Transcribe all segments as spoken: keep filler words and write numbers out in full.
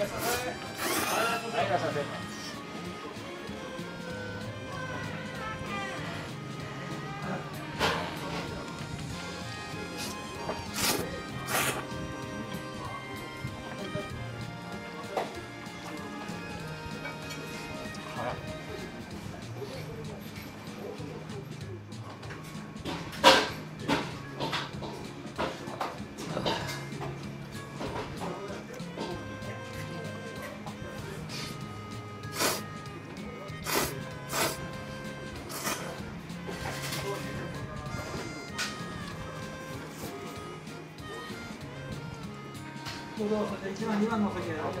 いちばんにばんのお席へどうぞ。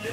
はい。